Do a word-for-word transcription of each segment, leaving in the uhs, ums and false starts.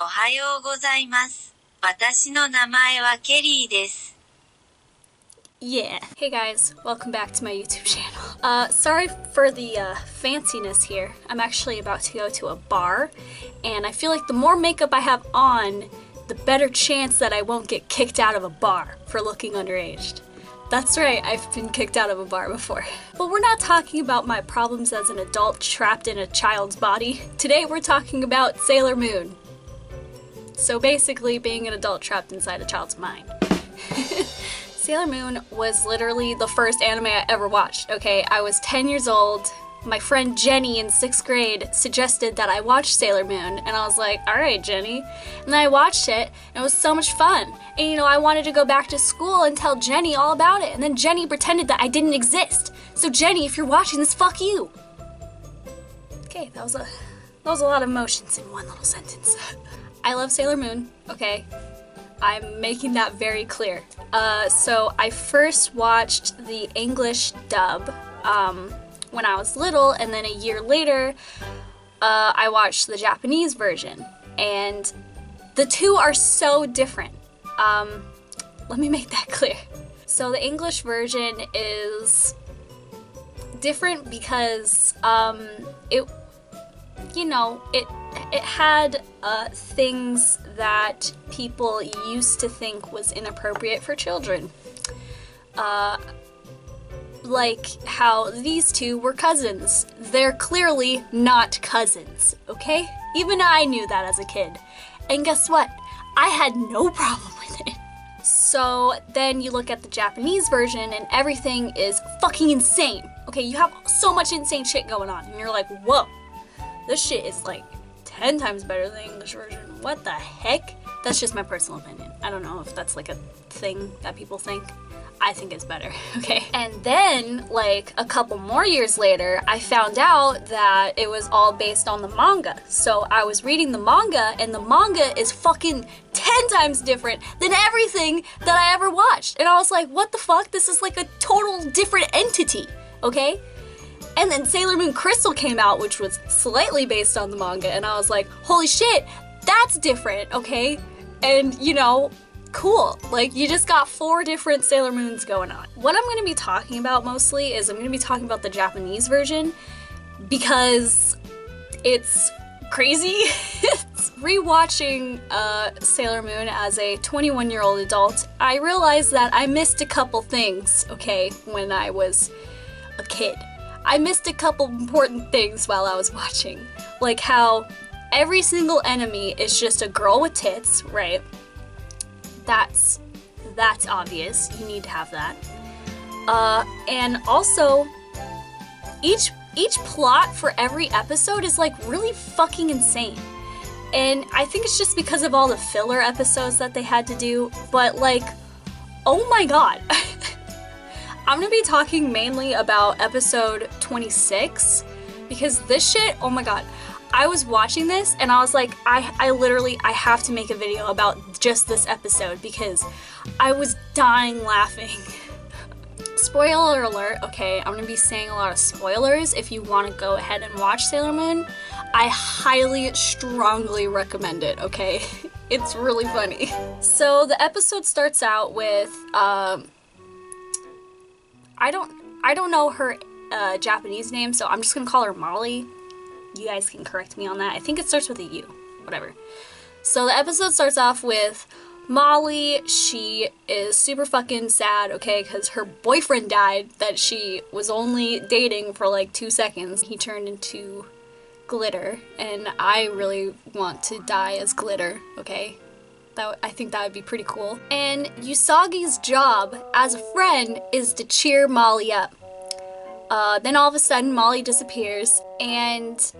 Ohayou gozaimasu. Watashi no namae wa Kelly desu. Yeah. Hey guys, welcome back to my YouTube channel. Uh, sorry for the uh, fanciness here. I'm actually about to go to a bar, and I feel like the more makeup I have on, the better chance that I won't get kicked out of a bar for looking underaged. That's right, I've been kicked out of a bar before. But we're not talking about my problems as an adult trapped in a child's body. Today we're talking about Sailor Moon. So basically being an adult trapped inside a child's mind. Sailor Moon was literally the first anime I ever watched, okay? I was ten years old. My friend Jenny in sixth grade suggested that I watch Sailor Moon, and I was like, alright Jenny. And then I watched it, and it was so much fun. And you know, I wanted to go back to school and tell Jenny all about it, and then Jenny pretended that I didn't exist. So Jenny, if you're watching this, fuck you! Okay, that was a, that was a lot of emotions in one little sentence. I love Sailor Moon, okay? I'm making that very clear. Uh, so I first watched the English dub um, when I was little, and then a year later uh, I watched the Japanese version, and the two are so different. Um, let me make that clear. So the English version is different because um, it, you know, it It had uh, things that people used to think was inappropriate for children. Uh, like how these two were cousins. They're clearly not cousins, okay? Even I knew that as a kid. And guess what? I had no problem with it. So then you look at the Japanese version and everything is fucking insane. Okay, you have so much insane shit going on and you're like, whoa, this shit is like ten times better than the English version. What the heck? That's just my personal opinion. I don't know if that's like a thing that people think. I think it's better, okay? And then, like, a couple more years later, I found out that it was all based on the manga. So I was reading the manga, and the manga is fucking ten times different than everything that I ever watched. And I was like, what the fuck? This is like a total different entity, okay? And then Sailor Moon Crystal came out, which was slightly based on the manga, and I was like, holy shit, that's different, okay? And, you know, cool. Like, you just got four different Sailor Moons going on. What I'm gonna be talking about mostly is I'm gonna be talking about the Japanese version, because it's crazy. It's rewatching uh, Sailor Moon as a twenty-one-year-old adult, I realized that I missed a couple things, okay, when I was a kid. I missed a couple important things while I was watching, like how every single enemy is just a girl with tits, right? That's that's obvious. You need to have that. Uh, and also, each each plot for every episode is like really fucking insane. And I think it's just because of all the filler episodes that they had to do. But like, oh my god. I'm gonna be talking mainly about episode twenty-six because this shit, oh my god, I was watching this and I was like, I, I literally, I have to make a video about just this episode because I was dying laughing. Spoiler alert, okay, I'm gonna be saying a lot of spoilers. If you wanna go ahead and watch Sailor Moon, I highly, strongly recommend it, okay? It's really funny. So the episode starts out with, um, I don't, I don't know her uh, Japanese name, so I'm just gonna call her Molly. You guys can correct me on that. I think it starts with a U, whatever. So the episode starts off with Molly. She is super fucking sad, okay, because her boyfriend died that she was only dating for like two seconds. He turned into glitter, and I really want to die as glitter, okay? That, I think that would be pretty cool. And Usagi's job as a friend is to cheer Molly up. Uh, then all of a sudden Molly disappears, and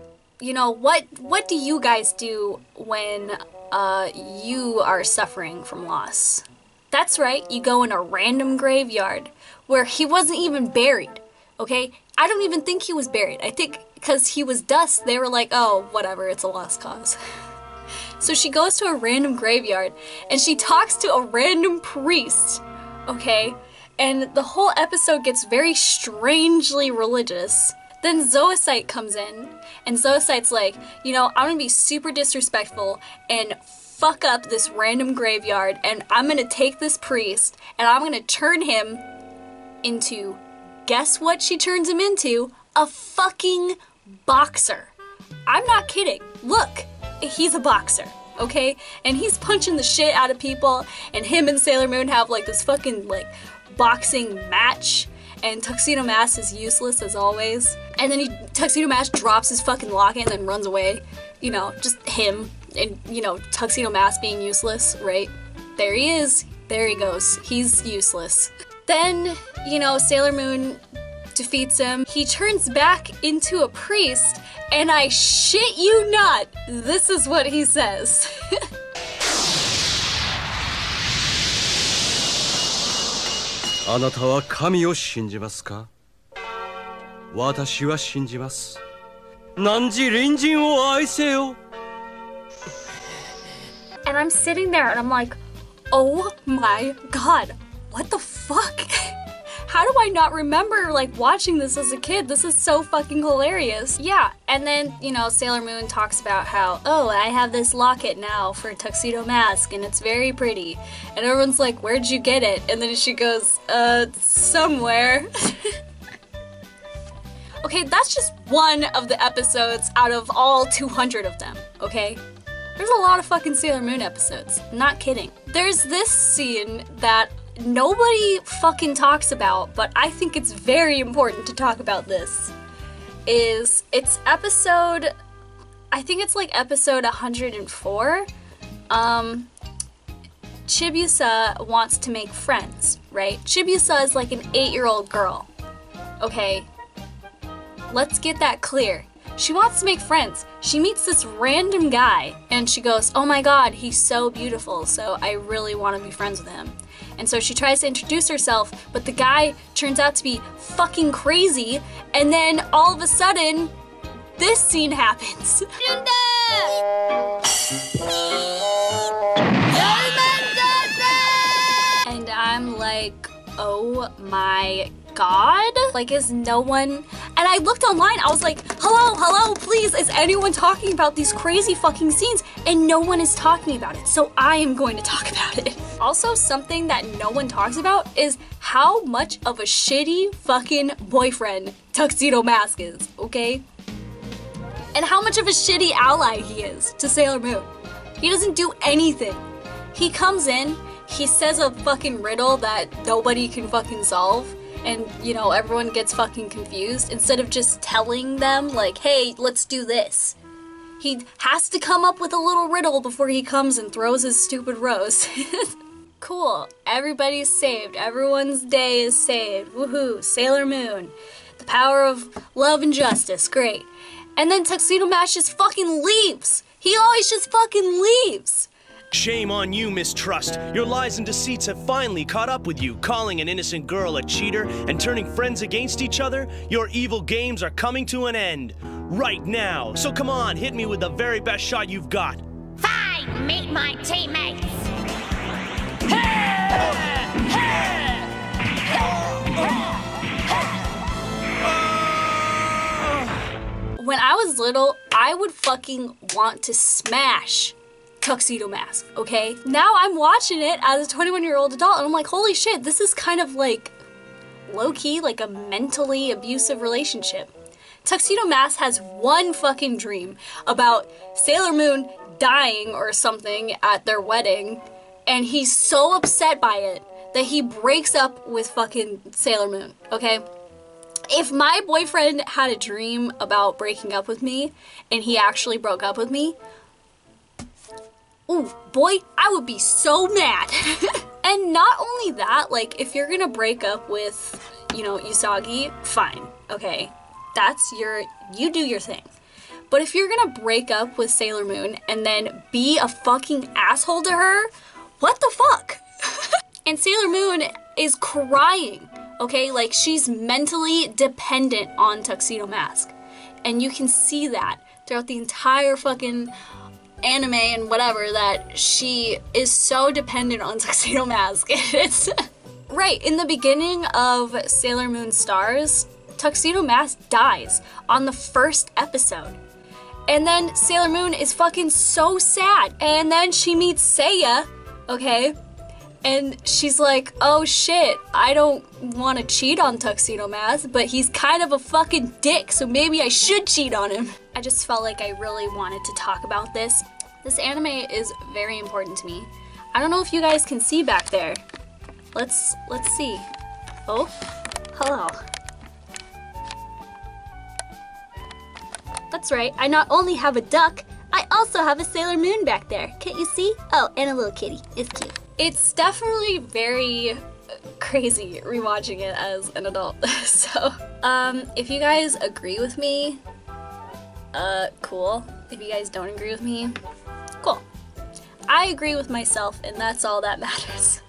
you know, what what do you guys do when uh, you are suffering from loss? That's right, you go in a random graveyard where he wasn't even buried, okay? I don't even think he was buried. I think because he was dust, they were like, oh, whatever, it's a lost cause. So she goes to a random graveyard, and she talks to a random priest, okay? And the whole episode gets very strangely religious. Then Zoisite comes in, And Zoisite's like, you know, I'm gonna be super disrespectful and fuck up this random graveyard, and I'm gonna take this priest and I'm gonna turn him into, guess what she turns him into? A fucking boxer. I'm not kidding. Look, he's a boxer. Okay? And he's punching the shit out of people, and him and Sailor Moon have like this fucking like boxing match, and Tuxedo Mask is useless as always. And then he, Tuxedo Mask drops his fucking locket and then runs away. You know, just him and, you know, Tuxedo Mask being useless, right? There he is. There he goes. He's useless. Then, you know, Sailor Moon defeats him. He turns back into a priest, and I shit you not, this is what he says. And I'm sitting there and I'm like, oh my god, what the fuck? How do I not remember, like, watching this as a kid? This is so fucking hilarious. Yeah, and then, you know, Sailor Moon talks about how, oh, I have this locket now for Tuxedo Mask, and it's very pretty. And everyone's like, where'd you get it? And then she goes, uh, somewhere. Okay, that's just one of the episodes out of all two hundred of them, okay? There's a lot of fucking Sailor Moon episodes. Not kidding. There's this scene that nobody fucking talks about, but I think it's very important to talk about this. Is it's episode, I think it's like episode one hundred four. Um, Chibiusa wants to make friends, right? Chibiusa is like an eight-year-old girl. Okay, let's get that clear. She wants to make friends. She meets this random guy, and she goes, oh my god, he's so beautiful, so I really want to be friends with him. And so she tries to introduce herself, but the guy turns out to be fucking crazy, and then all of a sudden, this scene happens. And I'm like, oh my god? Like, is no one... And I looked online, I was like, hello, hello, please, is anyone talking about these crazy fucking scenes? And no one is talking about it, so I am going to talk about it. Also, something that no one talks about is how much of a shitty fucking boyfriend Tuxedo Mask is, okay? And how much of a shitty ally he is to Sailor Moon. He doesn't do anything. He comes in, he says a fucking riddle that nobody can fucking solve, and, you know, everyone gets fucking confused, instead of just telling them, like, hey, let's do this. He has to come up with a little riddle before he comes and throws his stupid rose. Cool. Everybody's saved. Everyone's day is saved. Woohoo. Sailor Moon. The power of love and justice. Great. And then Tuxedo Mask just fucking leaves. He always just fucking leaves. Shame on you, mistrust. Your lies and deceits have finally caught up with you. Calling an innocent girl a cheater and turning friends against each other, your evil games are coming to an end. Right now. So come on, hit me with the very best shot you've got. Fine, meet my teammates. When I was little, I would fucking want to smash Tuxedo Mask, okay? Now I'm watching it as a twenty-one-year-old adult, and I'm like, holy shit, this is kind of like low-key, like a mentally abusive relationship. Tuxedo Mask has one fucking dream about Sailor Moon dying or something at their wedding, and he's so upset by it that he breaks up with fucking Sailor Moon, okay? If my boyfriend had a dream about breaking up with me, and he actually broke up with me, oh boy, I would be so mad. And not only that, like, if you're gonna break up with, you know, Usagi, fine, okay? That's your, you do your thing. But if you're gonna break up with Sailor Moon and then be a fucking asshole to her, what the fuck? And Sailor Moon is crying, okay? Like, she's mentally dependent on Tuxedo Mask. And you can see that throughout the entire fucking anime and whatever, that she is so dependent on Tuxedo Mask. It's right in the beginning of Sailor Moon Stars, Tuxedo Mask dies on the first episode. And then Sailor Moon is fucking so sad. And then she meets Seiya, okay? And she's like, oh shit, I don't want to cheat on Tuxedo Mask, but he's kind of a fucking dick, so maybe I should cheat on him. I just felt like I really wanted to talk about this. This anime is very important to me. I don't know if you guys can see back there. Let's, let's see. Oh, hello. That's right, I not only have a duck, I also have a Sailor Moon back there. Can't you see? Oh, and a little kitty. It's cute. It's definitely very crazy rewatching it as an adult. So, um, if you guys agree with me, uh, cool. If you guys don't agree with me, cool. I agree with myself, and that's all that matters.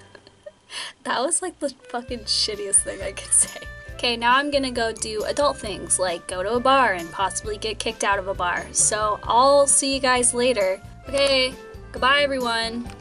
That was like the fucking shittiest thing I could say. Okay, now I'm gonna go do adult things, like go to a bar and possibly get kicked out of a bar. So I'll see you guys later. Okay, goodbye everyone.